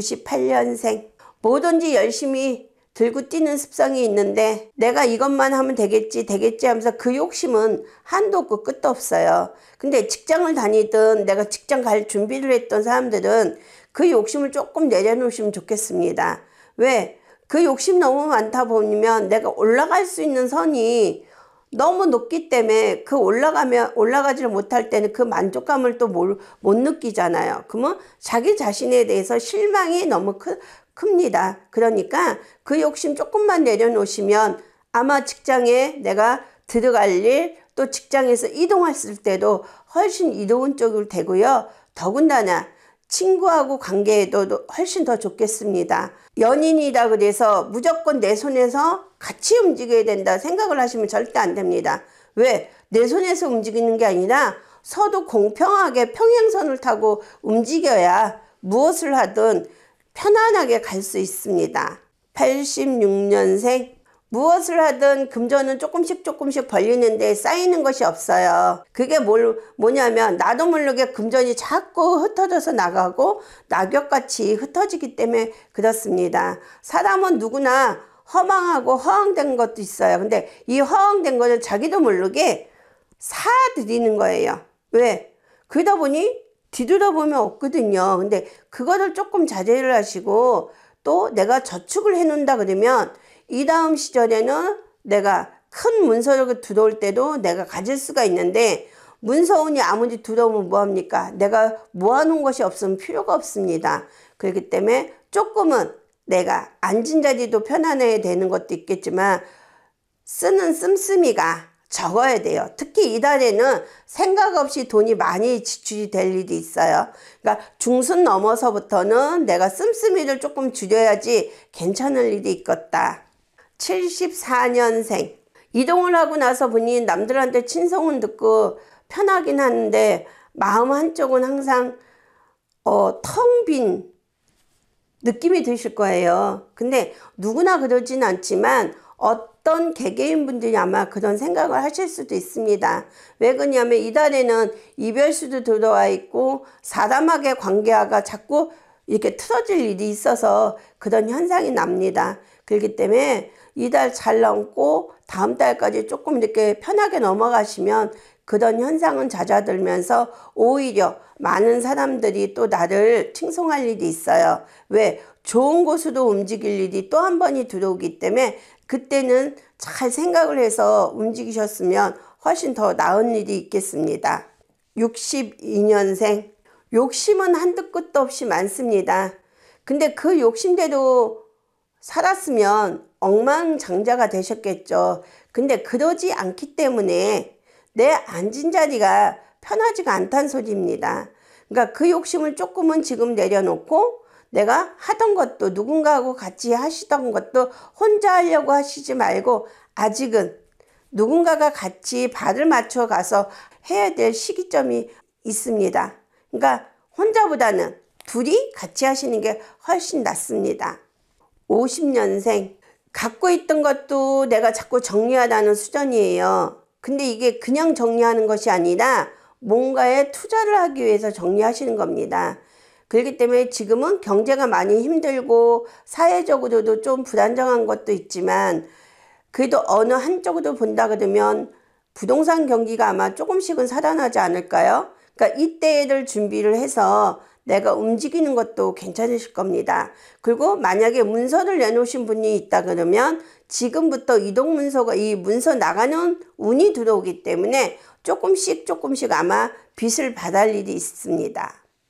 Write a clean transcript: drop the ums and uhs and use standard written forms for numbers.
98년생. 뭐든지 열심히 들고 뛰는 습성이 있는데 내가 이것만 하면 되겠지 하면서 그 욕심은 한도 없고 끝도 없어요. 근데 직장을 다니든 내가 직장 갈 준비를 했던 사람들은 그 욕심을 조금 내려놓으시면 좋겠습니다. 왜? 그 욕심 너무 많다 보면 내가 올라갈 수 있는 선이 너무 높기 때문에 그 올라가지를 못할 때는 그 만족감을 또 못 느끼잖아요. 그러면 자기 자신에 대해서 실망이 너무 큽니다. 그러니까 그 욕심 조금만 내려놓으시면 아마 직장에 내가 들어갈 일, 또 직장에서 이동했을 때도 훨씬 이로운 쪽으로 되고요. 더군다나 친구하고 관계에도 훨씬 더 좋겠습니다. 연인이다 그래서 무조건 내 손에서 같이 움직여야 된다 생각을 하시면 절대 안 됩니다. 왜? 내 손에서 움직이는 게 아니라 서로 공평하게 평행선을 타고 움직여야 무엇을 하든 편안하게 갈 수 있습니다. 86년생. 무엇을 하든 금전은 조금씩 벌리는데 쌓이는 것이 없어요. 그게 뭐냐면 나도 모르게 금전이 자꾸 흩어져서 나가고 낙엽같이 흩어지기 때문에 그렇습니다. 사람은 누구나 허망하고 허황된 것도 있어요. 근데 이 허황된 것을 자기도 모르게 사들이는 거예요. 왜? 그러다 보니 뒤돌아보면 없거든요. 근데 그거를 조금 자제를 하시고, 또 내가 저축을 해놓는다 그러면 이 다음 시절에는 내가 큰 문서로 들어올 때도 내가 가질 수가 있는데, 문서운이 아무리 들어오면 뭐합니까? 내가 모아놓은 것이 없으면 필요가 없습니다. 그렇기 때문에 조금은 내가 앉은 자리도 편안해야 되는 것도 있겠지만 쓰는 씀씀이가 적어야 돼요. 특히 이달에는 생각 없이 돈이 많이 지출이 될 일이 있어요. 그러니까 중순 넘어서부터는 내가 씀씀이를 조금 줄여야지 괜찮을 일이 있겠다. 74년생. 이동을 하고 나서 보니 남들한테 친소문 듣고 편하긴 하는데 마음 한쪽은 항상 텅 빈 느낌이 드실 거예요. 근데 누구나 그러진 않지만 어떤 개개인분들이 아마 그런 생각을 하실 수도 있습니다. 왜 그러냐면 이달에는 이별수도 들어와 있고 사람하고의 관계가 자꾸 이렇게 틀어질 일이 있어서 그런 현상이 납니다. 그렇기 때문에 이달 잘 넘고 다음 달까지 조금 이렇게 편하게 넘어가시면 그런 현상은 잦아들면서 오히려 많은 사람들이 또 나를 칭송할 일이 있어요. 왜? 좋은 곳으로 움직일 일이 또 한 번이 들어오기 때문에 그때는 잘 생각을 해서 움직이셨으면 훨씬 더 나은 일이 있겠습니다. 62년생. 욕심은 한도 끝도 없이 많습니다. 근데 그 욕심대로 살았으면 엉망장자가 되셨겠죠. 근데 그러지 않기 때문에 내 앉은 자리가 편하지가 않다는 소리입니다. 그러니까 그 욕심을 조금은 지금 내려놓고 내가 하던 것도 누군가하고 같이 하시던 것도 혼자 하려고 하시지 말고 아직은 누군가가 같이 발을 맞춰 가서 해야 될 시기점이 있습니다. 그러니까 혼자보다는 둘이 같이 하시는 게 훨씬 낫습니다. 50년생. 갖고 있던 것도 내가 자꾸 정리하라는 수전이에요. 근데 이게 그냥 정리하는 것이 아니라 뭔가에 투자를 하기 위해서 정리하시는 겁니다. 그렇기 때문에 지금은 경제가 많이 힘들고 사회적으로도 좀 불안정한 것도 있지만, 그래도 어느 한쪽으로 본다 그러면 부동산 경기가 아마 조금씩은 살아나지 않을까요? 그러니까 이때를 준비를 해서 내가 움직이는 것도 괜찮으실 겁니다. 그리고 만약에 문서를 내놓으신 분이 있다 그러면 지금부터 이 문서 나가는 운이 들어오기 때문에 조금씩 아마 빚을 받을 일이 있습니다.